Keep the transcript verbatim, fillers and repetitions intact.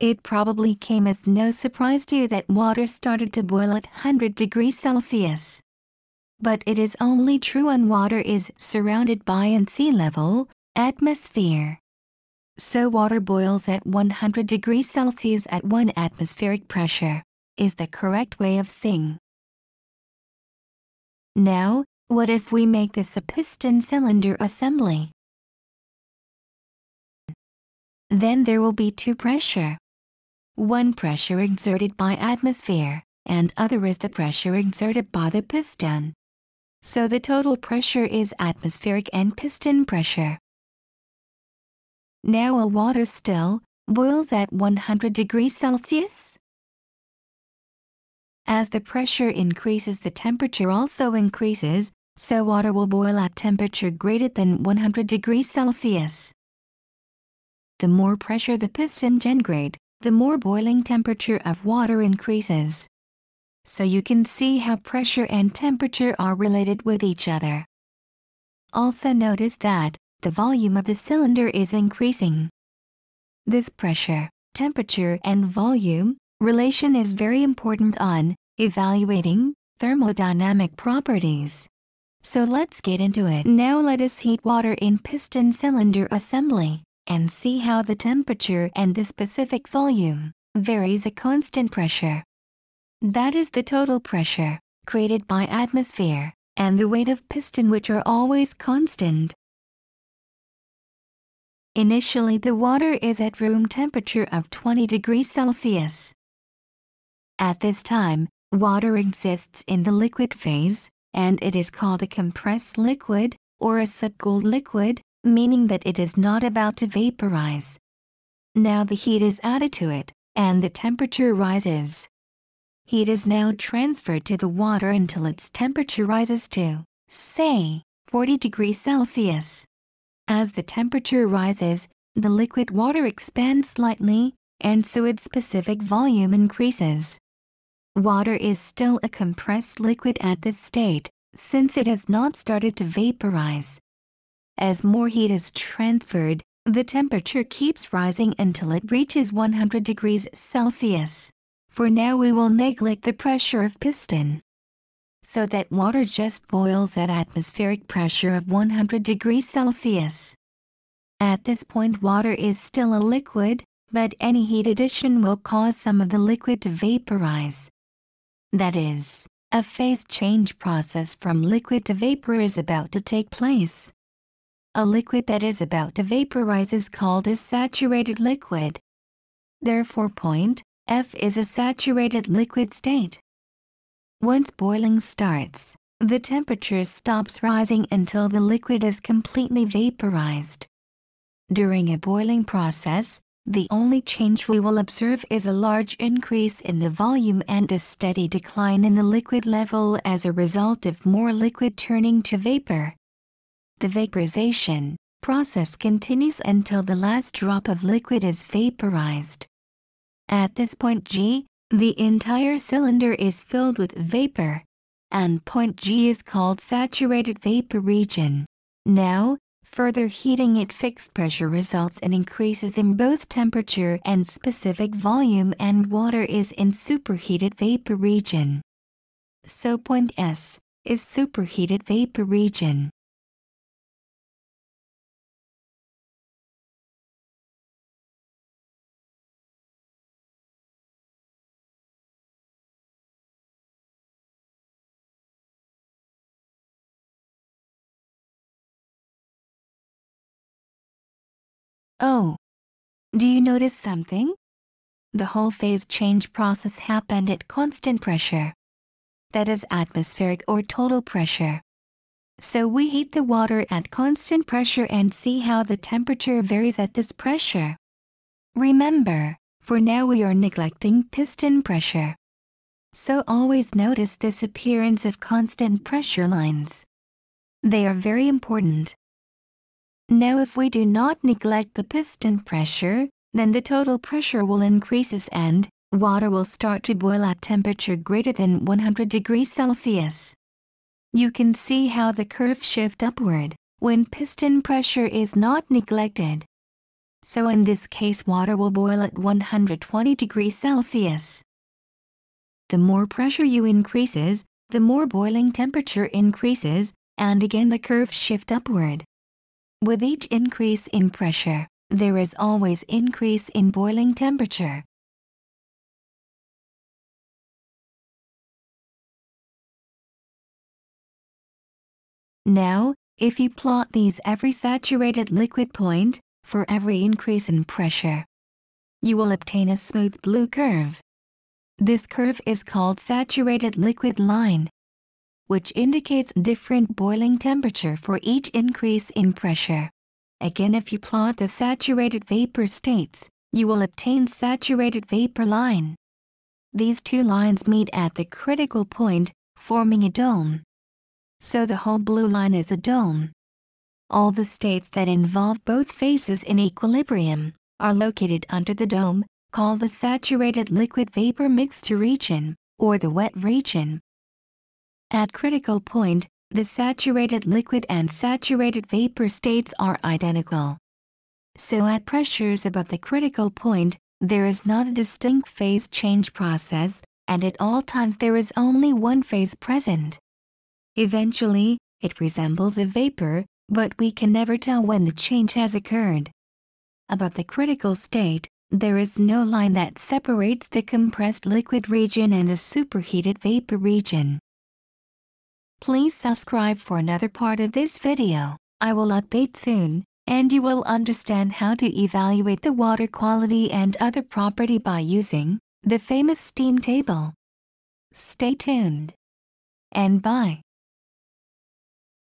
It probably came as no surprise to you that water started to boil at one hundred degrees Celsius. But it is only true when water is surrounded by an sea level, atmosphere. So water boils at one hundred degrees Celsius at one atmospheric pressure, is the correct way of saying. Now, what if we make this a piston cylinder assembly? Then there will be two pressure. One pressure exerted by atmosphere, and other is the pressure exerted by the piston. So the total pressure is atmospheric and piston pressure. Now a water still boils at one hundred degrees Celsius. As the pressure increases, the temperature also increases, so water will boil at temperature greater than one hundred degrees Celsius. The more pressure the piston generates, the more boiling temperature of water increases. So you can see how pressure and temperature are related with each other. Also notice that the volume of the cylinder is increasing. This pressure, temperature and volume relation is very important on evaluating thermodynamic properties. So let's get into it. Now let us heat water in piston cylinder assembly and see how the temperature and the specific volume varies at constant pressure. That is the total pressure, created by atmosphere, and the weight of piston, which are always constant. Initially the water is at room temperature of twenty degrees Celsius. At this time, water exists in the liquid phase, and it is called a compressed liquid, or a subcooled liquid, meaning that it is not about to vaporize. Now the heat is added to it, and the temperature rises. Heat is now transferred to the water until its temperature rises to, say, forty degrees Celsius. As the temperature rises, the liquid water expands slightly, and so its specific volume increases. Water is still a compressed liquid at this state, since it has not started to vaporize. As more heat is transferred, the temperature keeps rising until it reaches one hundred degrees Celsius. For now we will neglect the pressure of piston, so that water just boils at atmospheric pressure of one hundred degrees Celsius. At this point water is still a liquid, but any heat addition will cause some of the liquid to vaporize. That is, a phase change process from liquid to vapor is about to take place. A liquid that is about to vaporize is called a saturated liquid. Therefore point F is a saturated liquid state. Once boiling starts, the temperature stops rising until the liquid is completely vaporized. During a boiling process, the only change we will observe is a large increase in the volume and a steady decline in the liquid level as a result of more liquid turning to vapor. The vaporization process continues until the last drop of liquid is vaporized. At this point G, the entire cylinder is filled with vapor, and point G is called saturated vapor region. Now, further heating at fixed pressure results in increases in both temperature and specific volume, and water is in superheated vapor region. So point S is superheated vapor region. Oh, do you notice something? The whole phase change process happened at constant pressure. That is atmospheric or total pressure. So we heat the water at constant pressure and see how the temperature varies at this pressure. Remember, for now we are neglecting piston pressure. So always notice this appearance of constant pressure lines. They are very important. Now if we do not neglect the piston pressure, then the total pressure will increases and water will start to boil at temperature greater than one hundred degrees Celsius. You can see how the curve shifts upward when piston pressure is not neglected. so in this case water will boil at one hundred twenty degrees Celsius. The more pressure you increases, the more boiling temperature increases, and again the curve shifts upward. With each increase in pressure, there is always increase in boiling temperature. Now, if you plot these every saturated liquid point, for every increase in pressure, you will obtain a smooth blue curve. This curve is called saturated liquid line, which indicates different boiling temperature for each increase in pressure. Again, if you plot the saturated vapor states, you will obtain saturated vapor line. These two lines meet at the critical point, forming a dome. So the whole blue line is a dome. All the states that involve both phases in equilibrium are located under the dome, called the saturated liquid vapor mixture region, or the wet region. At critical point, the saturated liquid and saturated vapor states are identical. So at pressures above the critical point, there is not a distinct phase change process, and at all times there is only one phase present. Eventually, it resembles a vapor, but we can never tell when the change has occurred. Above the critical state, there is no line that separates the compressed liquid region and the superheated vapor region. Please subscribe for another part of this video. I will update soon, and you will understand how to evaluate the water quality and other property by using the famous steam table. Stay tuned, and bye.